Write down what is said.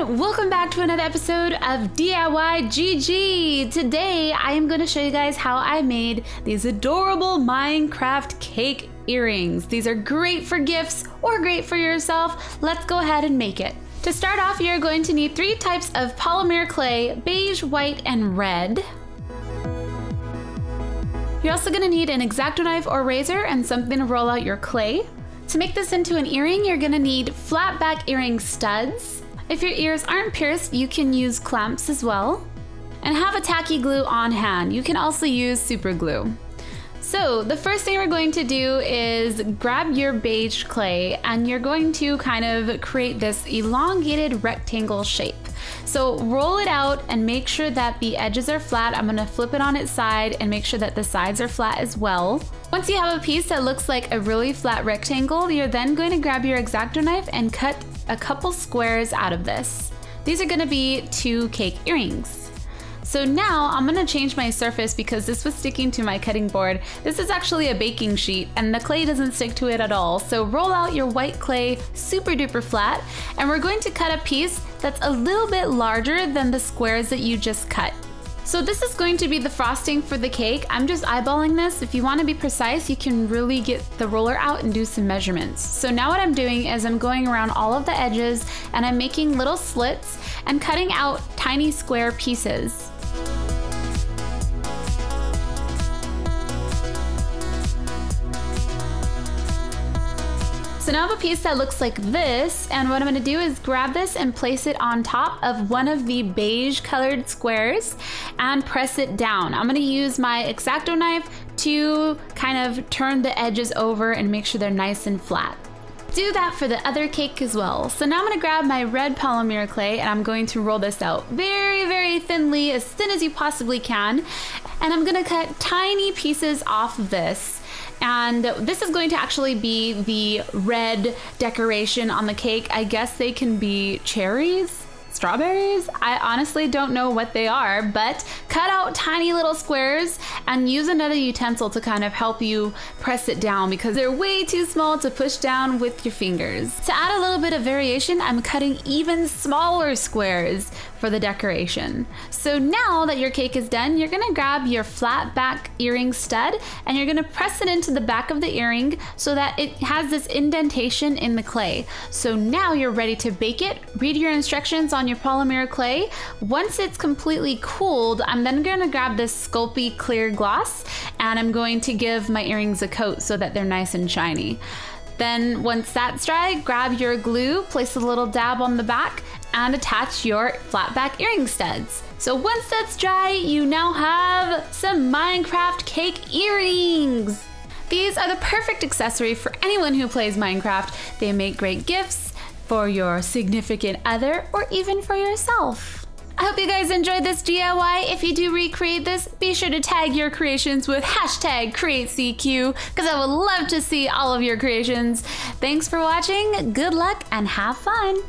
everyone, welcome back to another episode of DIY GG. Today I am going to show you guys how I made these adorable Minecraft cake earrings. These are great for gifts or great for yourself. Let's go ahead and make it. To start off, you're going to need three types of polymer clay: beige, white, and red. You're also going to need an X-Acto knife or razor and something to roll out your clay. To make this into an earring, you're going to need flat back earring studs. If your ears aren't pierced, you can use clamps as well. And have a tacky glue on hand. You can also use super glue. So the first thing we're going to do is grab your beige clay and you're going to kind of create this elongated rectangle shape. So roll it out and make sure that the edges are flat. I'm going to flip it on its side and make sure that the sides are flat as well. Once you have a piece that looks like a really flat rectangle, you're then going to grab your X-Acto knife and cut a couple squares out of this. These are going to be two cake earrings. So now I'm going to change my surface because this was sticking to my cutting board. This is actually a baking sheet and the clay doesn't stick to it at all. So roll out your white clay super duper flat and we're going to cut a piece that's a little bit larger than the squares that you just cut. So this is going to be the frosting for the cake. I'm just eyeballing this. If you want to be precise, you can really get the roller out and do some measurements. So now what I'm doing is I'm going around all of the edges and I'm making little slits and cutting out tiny square pieces. So now I have a piece that looks like this, and what I'm going to do is grab this and place it on top of one of the beige colored squares and press it down. I'm going to use my X-Acto knife to kind of turn the edges over and make sure they're nice and flat. Do that for the other cake as well. So now I'm going to grab my red polymer clay and I'm going to roll this out very, very thinly, as thin as you possibly can, and I'm going to cut tiny pieces off of this. And this is going to actually be the red decoration on the cake. I guess they can be cherries, strawberries. I honestly don't know what they are, but cut out tiny little squares and use another utensil to kind of help you press it down because they're way too small to push down with your fingers. To add a little bit of variation, I'm cutting even smaller squares for the decoration. So now that your cake is done, you're gonna grab your flat back earring stud and you're gonna press it into the back of the earring so that it has this indentation in the clay. So now you're ready to bake it. Read your instructions on your polymer clay. Once it's completely cooled, I'm then gonna grab this Sculpey Clear Gloss and I'm going to give my earrings a coat so that they're nice and shiny. Then once that's dry, grab your glue, place a little dab on the back, and attach your flat back earring studs. So once that's dry, you now have some Minecraft cake earrings. These are the perfect accessory for anyone who plays Minecraft. They make great gifts for your significant other or even for yourself. I hope you guys enjoyed this DIY. If you do recreate this, be sure to tag your creations with hashtag CreateCQ because I would love to see all of your creations. Thanks for watching, good luck, and have fun.